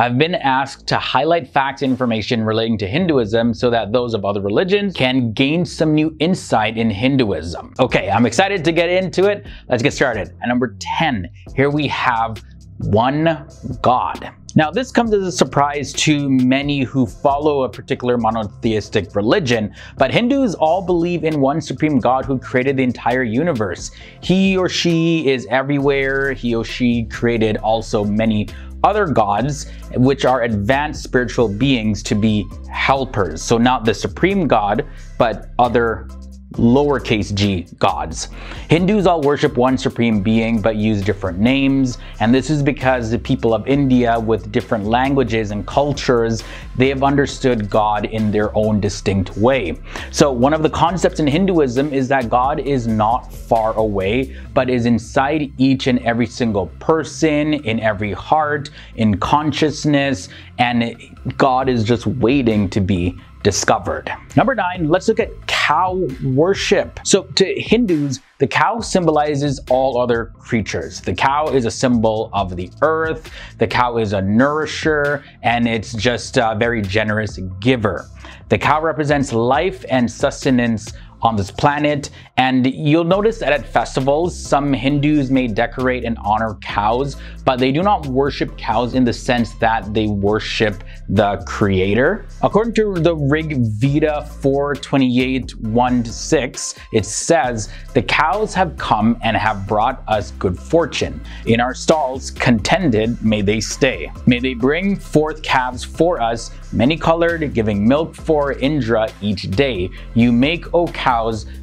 I've been asked to highlight facts and information relating to Hinduism so that those of other religions can gain some new insight in Hinduism. Okay, I'm excited to get into it. Let's get started. At number 10, here we have one God. Now, this comes as a surprise to many who follow a particular monotheistic religion, but Hindus all believe in one supreme God who created the entire universe. He or she is everywhere. He or she created also many other gods, which are advanced spiritual beings to be helpers. So not the supreme God, but other lowercase g gods. Hindus all worship one supreme being but use different names, and this is because the people of India with different languages and cultures, they have understood God in their own distinct way. So one of the concepts in Hinduism is that God is not far away, but is inside each and every single person, in every heart, in consciousness, and God is just waiting to be discovered. Number 9, let's look at cow worship. So to Hindus, the cow symbolizes all other creatures. The cow is a symbol of the earth. The cow is a nourisher, and it's just a very generous giver. The cow represents life and sustenance on this planet, and you'll notice that at festivals, some Hindus may decorate and honor cows, but they do not worship cows in the sense that they worship the creator. According to the Rig Veda 4:28:1-6, it says, "The cows have come and have brought us good fortune. In our stalls contended may they stay. May they bring forth calves for us, many-colored, giving milk for Indra each day. You make, O cows,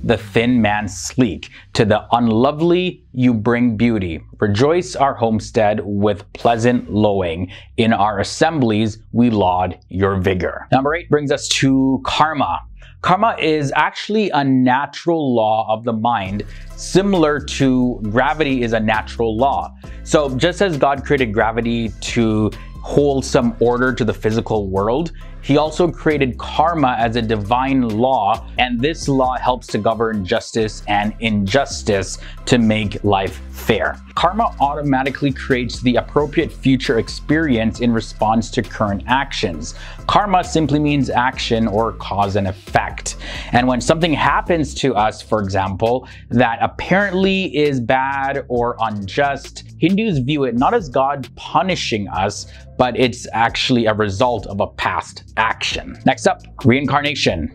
the thin man sleek. To the unlovely you bring beauty. Rejoice our homestead with pleasant lowing. In our assemblies we laud your vigor." Number 8 brings us to karma. Karma is actually a natural law of the mind, similar to gravity is a natural law. So just as God created gravity to hold some order to the physical world, he also created karma as a divine law, and this law helps to govern justice and injustice to make life fair. Karma automatically creates the appropriate future experience in response to current actions. Karma simply means action or cause and effect. And when something happens to us, for example, that apparently is bad or unjust, Hindus view it not as God punishing us, but it's actually a result of a past action. Next up, reincarnation.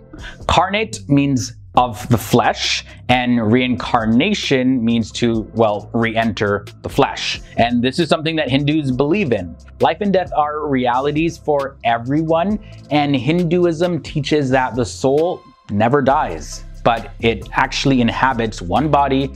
Carnate means of the flesh, and reincarnation means to, well, re-enter the flesh. And this is something that Hindus believe in. Life and death are realities for everyone, and Hinduism teaches that the soul never dies, but it actually inhabits one body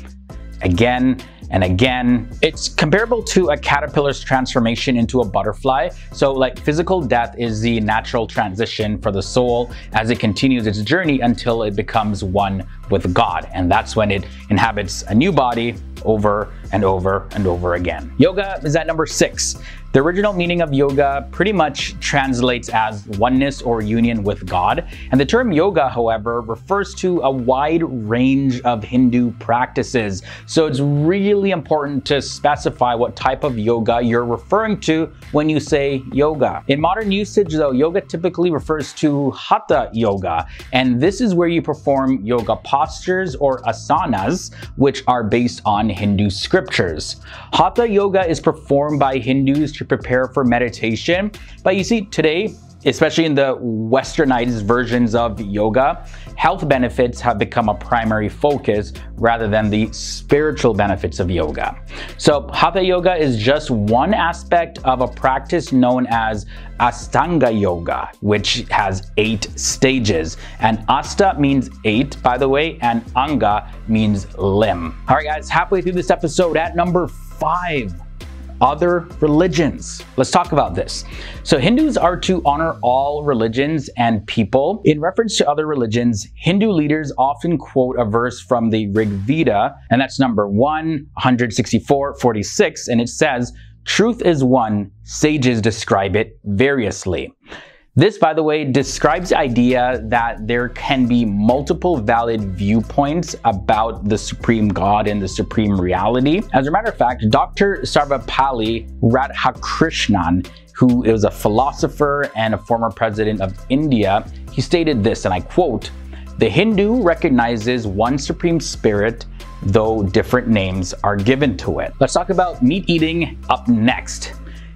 again and again. It's comparable to a caterpillar's transformation into a butterfly. So like physical death is the natural transition for the soul as it continues its journey until it becomes one with God. And that's when it inhabits a new body over and over and over again. Yoga is at number 6. The original meaning of yoga pretty much translates as oneness or union with God. And the term yoga, however, refers to a wide range of Hindu practices. So it's really important to specify what type of yoga you're referring to when you say yoga. In modern usage though, yoga typically refers to hatha yoga. And this is where you perform yoga postures or asanas, which are based on Hindu scriptures. Hatha yoga is performed by Hindus to prepare for meditation. But you see, today, especially in the westernized versions of yoga, health benefits have become a primary focus rather than the spiritual benefits of yoga. So hatha yoga is just one aspect of a practice known as Ashtanga yoga, which has 8 stages. And Asta means 8, by the way, and Anga means limb. All right, guys, halfway through this episode. At number 5, other religions. Let's talk about this. So Hindus are to honor all religions and people. In reference to other religions, Hindu leaders often quote a verse from the Rig Veda, and that's number 164:46, and it says, "Truth is one, sages describe it variously." This, by the way, describes the idea that there can be multiple valid viewpoints about the supreme God and the supreme reality. As a matter of fact, Dr. Sarvapalli Radhakrishnan who is a philosopher and a former president of India, he stated this, and I quote, "The Hindu recognizes one supreme spirit, though different names are given to it." Let's talk about meat eating up next.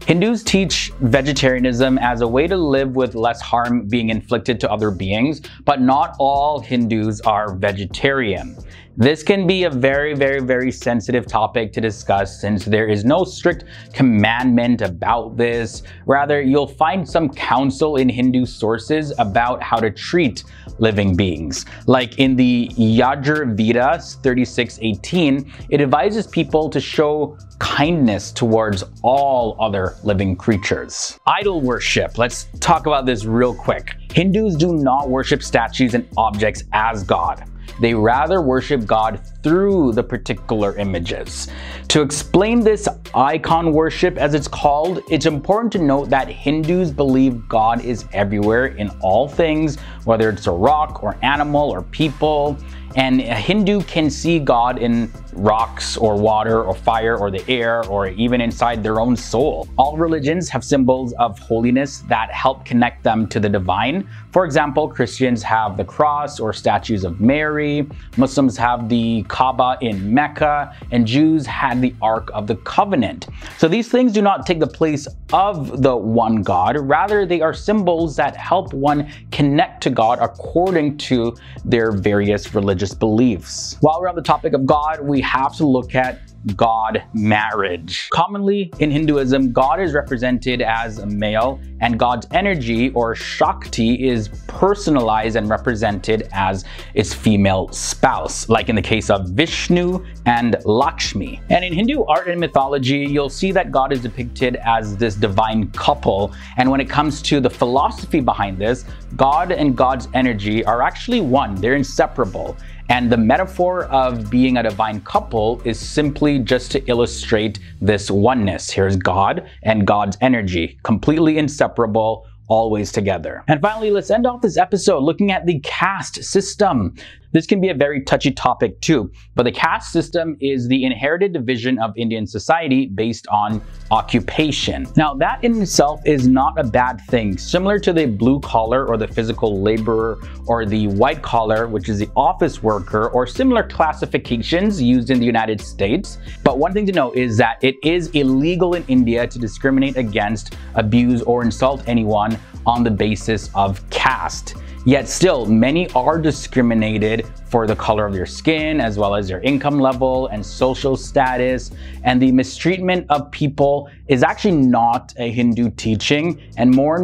Hindus teach vegetarianism as a way to live with less harm being inflicted to other beings, but not all Hindus are vegetarian. This can be a very sensitive topic to discuss, since there is no strict commandment about this. Rather, you'll find some counsel in Hindu sources about how to treat living beings. Like in the Yajur Veda 36:18, it advises people to show kindness towards all other living creatures. Idol worship. Let's talk about this real quick. Hindus do not worship statues and objects as God. They rather worship God through the particular images. To explain this icon worship, as it's called, it's important to note that Hindus believe God is everywhere in all things, whether it's a rock or animal or people. And a Hindu can see God in rocks or water or fire or the air or even inside their own soul. All religions have symbols of holiness that help connect them to the divine. For example, Christians have the cross or statues of Mary, Muslims have the Kaaba in Mecca, and Jews had the Ark of the Covenant. So these things do not take the place of the one God, rather they are symbols that help one connect to God according to their various religious beliefs. While we're on the topic of God, we have to look at God marriage. Commonly in Hinduism, God is represented as a male, and God's energy or Shakti is personalized and represented as its female spouse, like in the case of Vishnu and Lakshmi. And in Hindu art and mythology, you'll see that God is depicted as this divine couple. And when it comes to the philosophy behind this, God and God's energy are actually one, they're inseparable. And the metaphor of being a divine couple is simply just to illustrate this oneness. Here's God and God's energy, completely inseparable, always together. And finally, let's end off this episode looking at the caste system. This can be a very touchy topic too, but the caste system is the inherited division of Indian society based on occupation. Now, that in itself is not a bad thing. Similar to the blue collar or the physical laborer or the white collar, which is the office worker, or similar classifications used in the United States. But one thing to know is that it is illegal in India to discriminate against, abuse, or insult anyone on the basis of caste. Yet still, many are discriminated for the color of their skin, as well as their income level and social status. And the mistreatment of people is actually not a Hindu teaching. And more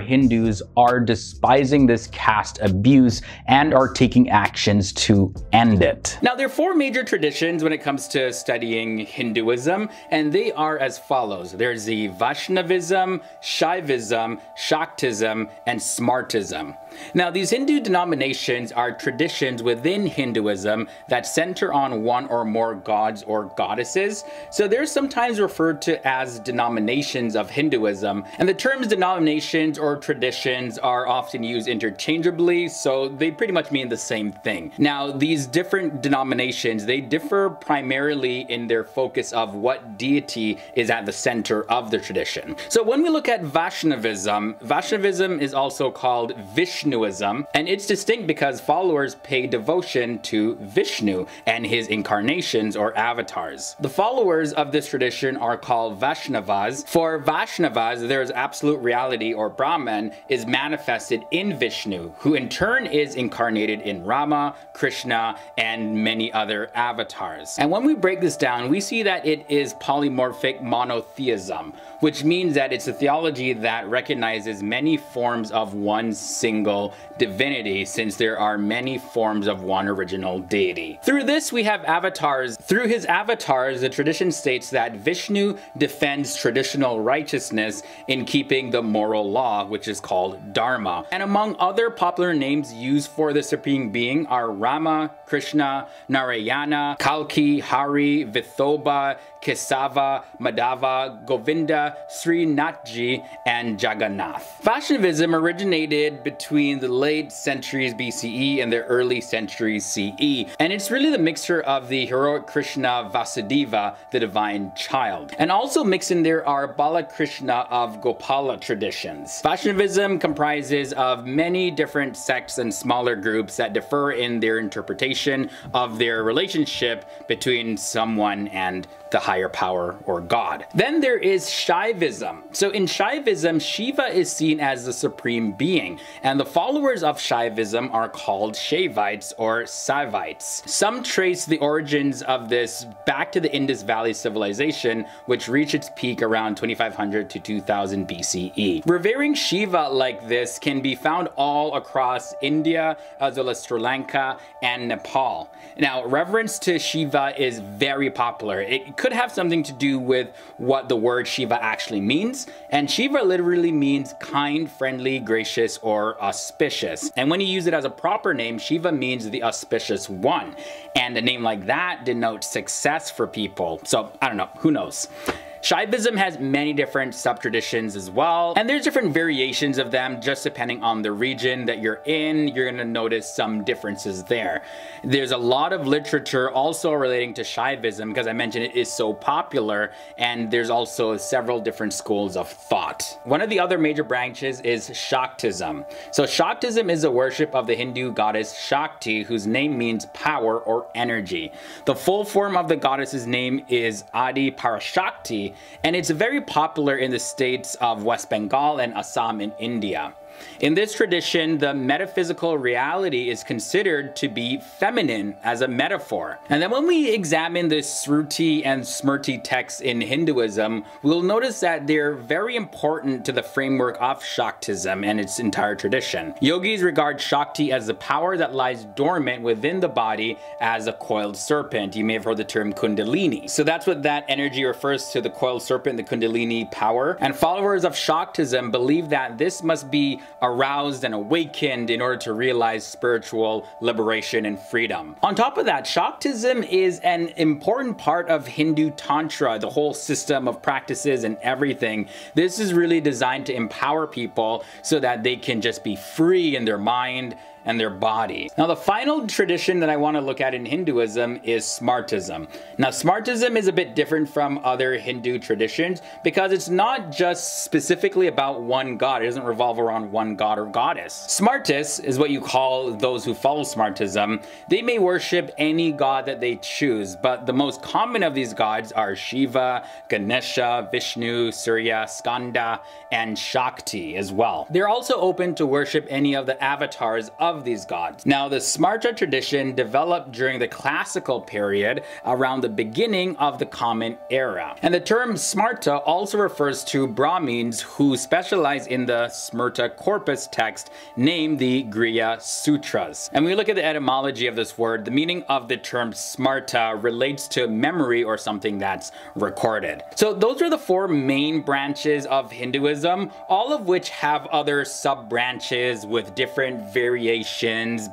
Hindus are despising this caste abuse and are taking actions to end it. Now, there are four major traditions when it comes to studying Hinduism, and they are as follows. There's the Vaishnavism, Shaivism, Shaktism, and Smartism. Now, these Hindu denominations are traditions within Hinduism that center on one or more gods or goddesses. So they're sometimes referred to as denominations of Hinduism. And the terms denominations or traditions are often used interchangeably, so they pretty much mean the same thing. Now, these different denominations, they differ primarily in their focus of what deity is at the center of the tradition. So when we look at Vaishnavism, Vaishnavism is also called Vishnuism, and it's distinct because followers pay devotion to Vishnu and his incarnations or avatars. The followers of this tradition are called Vaishnavas. For Vaishnavas, there is absolute reality or Brahman is manifested in Vishnu, who in turn is incarnated in Rama, Krishna, and many other avatars. And when we break this down, we see that it is polymorphic monotheism, which means that it's a theology that recognizes many forms of one single divinity, since there are many forms of one original deity. Through this, we have avatars. Through his avatars, the tradition states that Vishnu defends traditional righteousness in keeping the moral law, which is called Dharma. And among other popular names used for the supreme being are Rama, Krishna, Narayana, Kalki, Hari, Vithoba, Kesava, Madava, Govinda, Sri Natji, and Jagannath. Vaishnavism originated between the late centuries BCE and the early centuries CE, and it's really the mixture of the heroic Krishna Vasudeva, the divine child. And also mixed in there are Balakrishna of Gopala traditions. Vaishnavism comprises of many different sects and smaller groups that differ in their interpretation of their relationship between someone and the higher power or God. Then there is Shaivism. So in Shaivism, Shiva is seen as the supreme being, and the followers of Shaivism are called Shaivites or Saivites. Some trace the origins of this back to the Indus Valley civilization, which reached its peak around 2500 to 2000 BCE. Revering Shiva like this can be found all across India, as well as Sri Lanka and Nepal. Now, reverence to Shiva is very popular. It could have something to do with what the word Shiva actually means, and Shiva literally means kind, friendly, gracious, or auspicious. And when you use it as a proper name, Shiva means the auspicious one, and a name like that denotes success for people. So I don't know, who knows. Shaivism has many different sub-traditions as well, and there's different variations of them just depending on the region that you're in. You're gonna notice some differences there. There's a lot of literature also relating to Shaivism because I mentioned it is so popular, and there's also several different schools of thought. One of the other major branches is Shaktism. So Shaktism is the worship of the Hindu goddess Shakti, whose name means power or energy. The full form of the goddess's name is Adi Parashakti, and it's very popular in the states of West Bengal and Assam in India. In this tradition, the metaphysical reality is considered to be feminine as a metaphor. And then when we examine the Shruti and Smriti texts in Hinduism, we'll notice that they're very important to the framework of Shaktism and its entire tradition. Yogis regard Shakti as the power that lies dormant within the body as a coiled serpent. You may have heard the term Kundalini. So that's what that energy refers to, the coiled serpent, the Kundalini power. And followers of Shaktism believe that this must be aroused and awakened in order to realize spiritual liberation and freedom. On top of that, Shaktism is an important part of Hindu Tantra, the whole system of practices and everything. This is really designed to empower people so that they can just be free in their mind and their body. Now, the final tradition that I want to look at in Hinduism is Smartism. Now, Smartism is a bit different from other Hindu traditions because it's not just specifically about one god. It doesn't revolve around one god or goddess. Smartists is what you call those who follow Smartism. They may worship any god that they choose, but the most common of these gods are Shiva, Ganesha, Vishnu, Surya, Skanda, and Shakti as well. They're also open to worship any of the avatars of these gods. Now, the Smarta tradition developed during the classical period around the beginning of the Common Era. And the term Smarta also refers to Brahmins who specialize in the Smrta corpus text named the Griya Sutras. And we look at the etymology of this word. The meaning of the term Smarta relates to memory or something that's recorded. So those are the four main branches of Hinduism, all of which have other sub-branches with different variations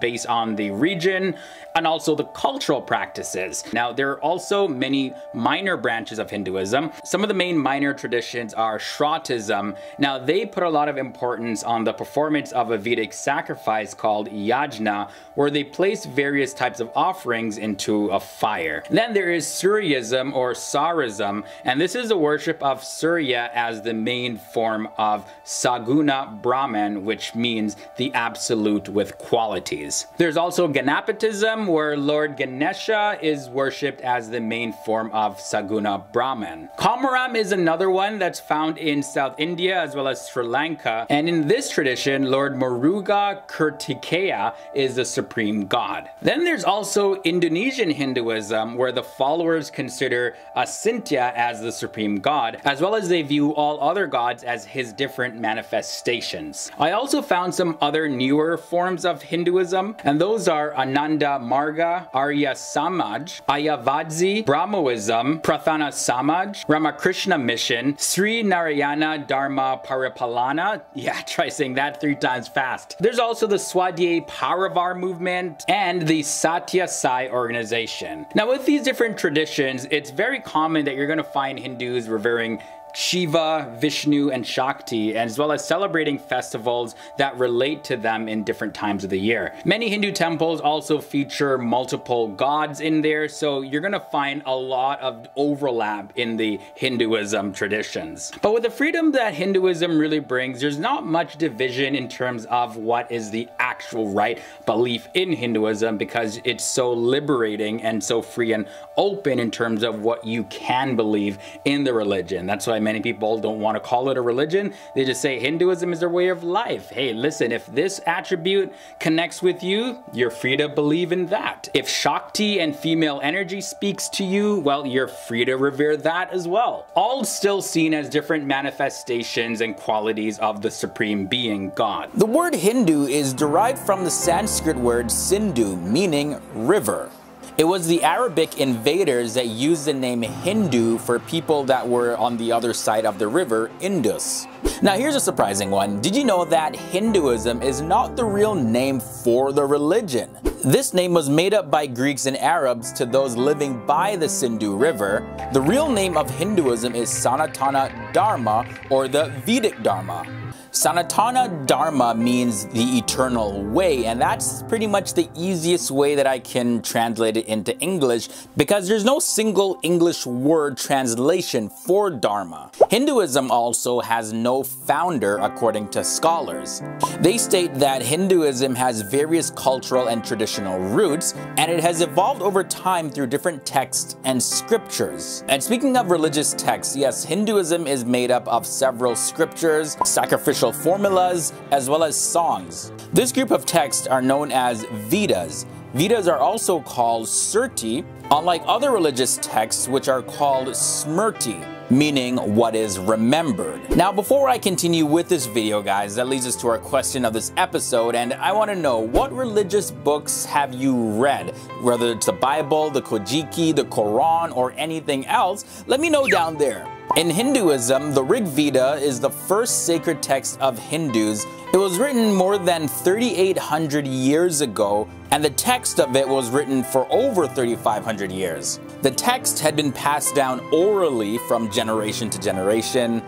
based on the region and also the cultural practices. Now, there are also many minor branches of Hinduism. Some of the main minor traditions are Shratism. Now, they put a lot of importance on the performance of a Vedic sacrifice called yajna, where they place various types of offerings into a fire. Then there is Suryaism or Sarism, and this is the worship of Surya as the main form of Saguna Brahman, which means the absolute with qualities. There's also Ganapatism, where Lord Ganesha is worshipped as the main form of Saguna Brahman. Kamaram is another one that's found in South India as well as Sri Lanka, and in this tradition, Lord Muruga Kartikeya is the supreme god. Then there's also Indonesian Hinduism, where the followers consider Asintya as the supreme god, as well as they view all other gods as his different manifestations. I also found some other newer forms of of Hinduism, and those are Ananda Marga, Arya Samaj, Ayavadzi, Brahmoism, Prathana Samaj, Ramakrishna Mission, Sri Narayana Dharma Paripalana. Yeah, try saying that 3 times fast. There's also the Swadhyay Parivar movement and the Satya Sai organization. Now, with these different traditions, it's very common that you're going to find Hindus revering Shiva, Vishnu, and Shakti, as well as celebrating festivals that relate to them in different times of the year. Many Hindu temples also feature multiple gods in there, so you're gonna find a lot of overlap in the Hinduism traditions. But with the freedom that Hinduism really brings, there's not much division in terms of what is the actual right belief in Hinduism, because it's so liberating and so free and open in terms of what you can believe in the religion. That's why many people don't want to call it a religion. They just say Hinduism is their way of life. Hey, listen, if this attribute connects with you, you're free to believe in that. If Shakti and female energy speaks to you, well, you're free to revere that as well. All still seen as different manifestations and qualities of the Supreme Being, God. The word Hindu is derived from the Sanskrit word Sindhu, meaning river. It was the Arabic invaders that used the name Hindu for people that were on the other side of the river Indus. Now here's a surprising one. Did you know that Hinduism is not the real name for the religion? This name was made up by Greeks and Arabs to those living by the Sindhu River. The real name of Hinduism is Sanatana Dharma, or the Vedic Dharma. Sanatana Dharma means the eternal way, and that's pretty much the easiest way that I can translate it into English, because there's no single English word translation for Dharma. Hinduism also has no founder, according to scholars. They state that Hinduism has various cultural and traditional roots, and it has evolved over time through different texts and scriptures. And speaking of religious texts, yes, Hinduism is made up of several scriptures, sacrificial formulas, as well as songs. This group of texts are known as Vedas. Vedas are also called Surti, unlike other religious texts which are called Smriti, meaning what is remembered. Now, before I continue with this video, guys, that leads us to our question of this episode, and I want to know, what religious books have you read? Whether it's the Bible, the Kojiki, the Quran, or anything else, let me know down there. In Hinduism, the Rig Veda is the first sacred text of Hindus. It was written more than 3,800 years ago, and the text of it was written for over 3,500 years. The text had been passed down orally from generation to generation,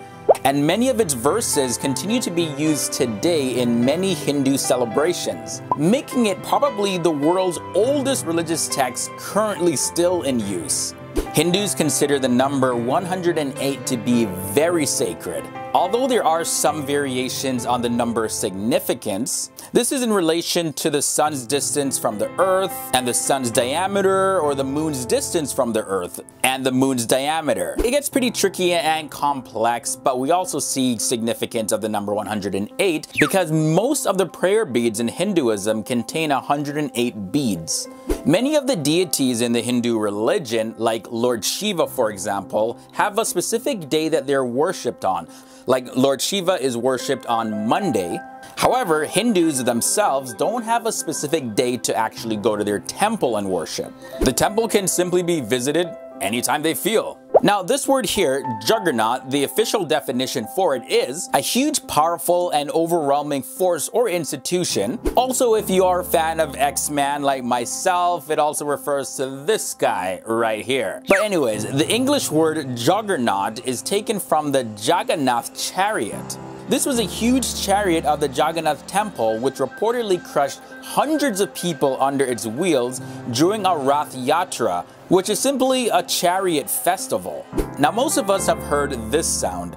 and many of its verses continue to be used today in many Hindu celebrations, making it probably the world's oldest religious text currently still in use. Hindus consider the number 108 to be very sacred. Although there are some variations on the number's significance, this is in relation to the sun's distance from the earth, and the sun's diameter, or the moon's distance from the earth, and the moon's diameter. It gets pretty tricky and complex, but we also see significance of the number 108 because most of the prayer beads in Hinduism contain 108 beads. Many of the deities in the Hindu religion, like Lord Shiva for example, have a specific day that they're worshipped on. Like Lord Shiva is worshipped on Monday. However, Hindus themselves don't have a specific day to actually go to their temple and worship. The temple can simply be visited anytime they feel. Now, this word here, Jagannath, the official definition for it is a huge, powerful, and overwhelming force or institution. Also, if you are a fan of X-Men like myself, it also refers to this guy right here. But anyways, the English word Juggernaut is taken from the Jagannath chariot. This was a huge chariot of the Jagannath temple, which reportedly crushed hundreds of people under its wheels during a Rath Yatra, which is simply a chariot festival. Now, most of us have heard this sound.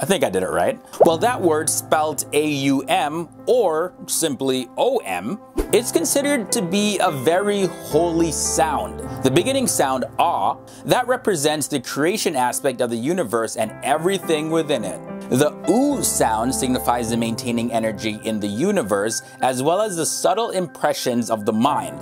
I think I did it right. Well, that word, spelled A-U-M or simply O-M, it's considered to be a very holy sound. The beginning sound, ah, that represents the creation aspect of the universe and everything within it. The oo sound signifies the maintaining energy in the universe, as well as the subtle impressions of the mind.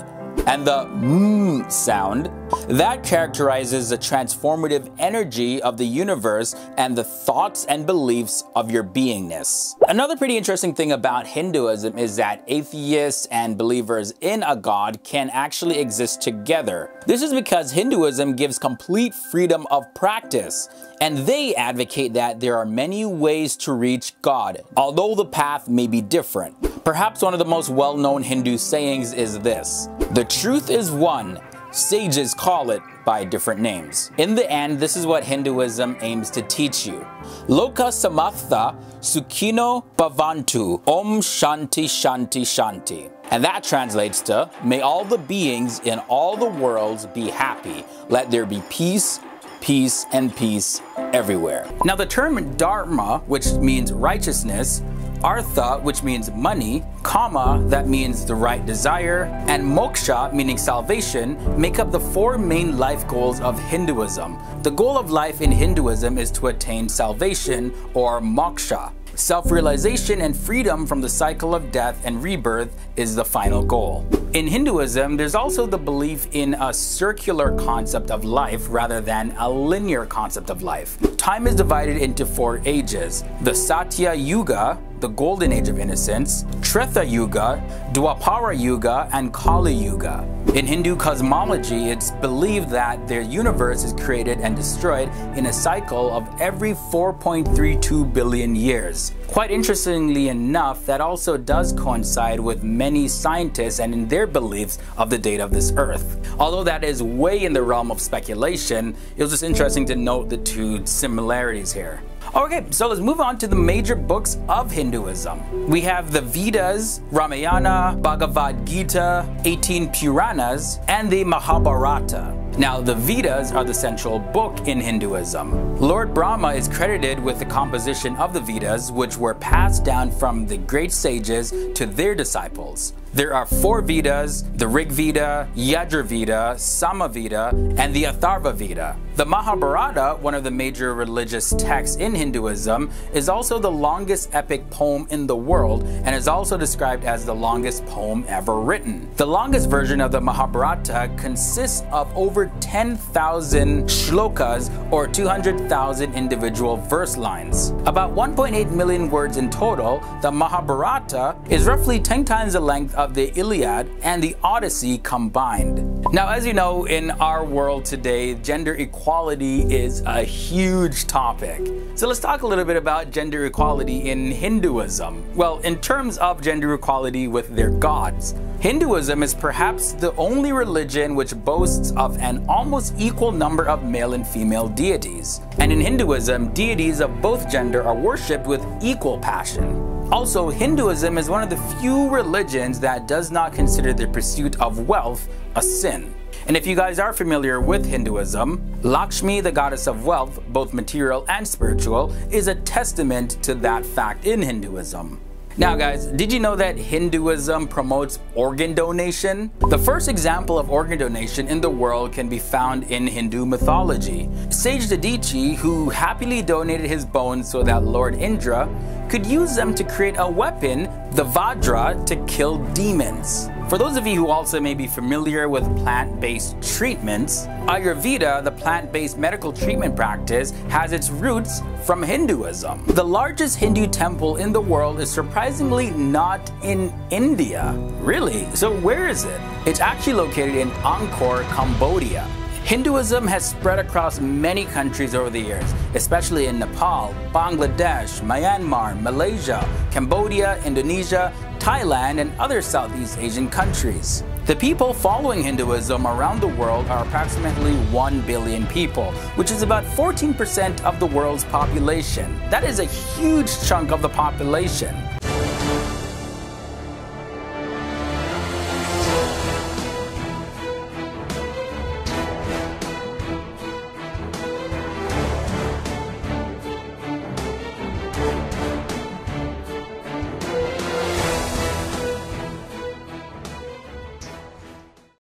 and the mmm sound that characterizes the transformative energy of the universe and the thoughts and beliefs of your beingness. Another pretty interesting thing about Hinduism is that atheists and believers in a god can actually exist together. This is because Hinduism gives complete freedom of practice, and they advocate that there are many ways to reach God, although the path may be different. Perhaps one of the most well-known Hindu sayings is this: "The truth is one, sages call it by different names." In the end, this is what Hinduism aims to teach you. Loka samatha sukhino bhavantu. Om shanti shanti shanti. And that translates to, may all the beings in all the worlds be happy. Let there be peace, peace, and peace everywhere. Now the term dharma, which means righteousness, artha, which means money, kama, that means the right desire, and moksha, meaning salvation, make up the four main life goals of Hinduism. The goal of life in Hinduism is to attain salvation or moksha. Self-realization and freedom from the cycle of death and rebirth is the final goal. In Hinduism, there's also the belief in a circular concept of life rather than a linear concept of life. Time is divided into four ages: the Satya Yuga, the golden age of innocence, Treta Yuga, Dwapara Yuga, and Kali Yuga. In Hindu cosmology, it's believed that the universe is created and destroyed in a cycle of every 4.32 billion years. Quite interestingly enough, that also does coincide with many scientists and in their beliefs of the date of this earth. Although that is way in the realm of speculation, it was just interesting to note the two similarities here. Okay, so let's move on to the major books of Hinduism. We have the Vedas, Ramayana, Bhagavad Gita, 18 Puranas, and the Mahabharata. Now, the Vedas are the central book in Hinduism. Lord Brahma is credited with the composition of the Vedas, which were passed down from the great sages to their disciples. There are four Vedas: the Rig Veda, Yajur Veda, Samaveda, and the Atharva Veda. The Mahabharata, one of the major religious texts in Hinduism, is also the longest epic poem in the world and is also described as the longest poem ever written. The longest version of the Mahabharata consists of over 10,000 shlokas or 200,000 individual verse lines. About 1.8 million words in total, the Mahabharata is roughly 10 times the length of the Iliad and the Odyssey combined. Now, as you know, in our world today, gender equality is a huge topic. So let's talk a little bit about gender equality in Hinduism. Well, in terms of gender equality with their gods, Hinduism is perhaps the only religion which boasts of an almost equal number of male and female deities. And in Hinduism, deities of both gender are worshipped with equal passion. Also, Hinduism is one of the few religions that does not consider the pursuit of wealth a sin. And if you guys are familiar with Hinduism, Lakshmi, the goddess of wealth, both material and spiritual, is a testament to that fact in Hinduism. Now guys, did you know that Hinduism promotes organ donation? The first example of organ donation in the world can be found in Hindu mythology. Sage Dadichi, who happily donated his bones so that Lord Indra could use them to create a weapon, the Vajra, to kill demons. For those of you who also may be familiar with plant-based treatments, Ayurveda, the plant-based medical treatment practice, has its roots from Hinduism. The largest Hindu temple in the world is surprisingly not in India. Really? So where is it? It's actually located in Angkor, Cambodia. Hinduism has spread across many countries over the years, especially in Nepal, Bangladesh, Myanmar, Malaysia, Cambodia, Indonesia, Thailand, and other Southeast Asian countries. The people following Hinduism around the world are approximately 1 billion people, which is about 14% of the world's population. That is a huge chunk of the population.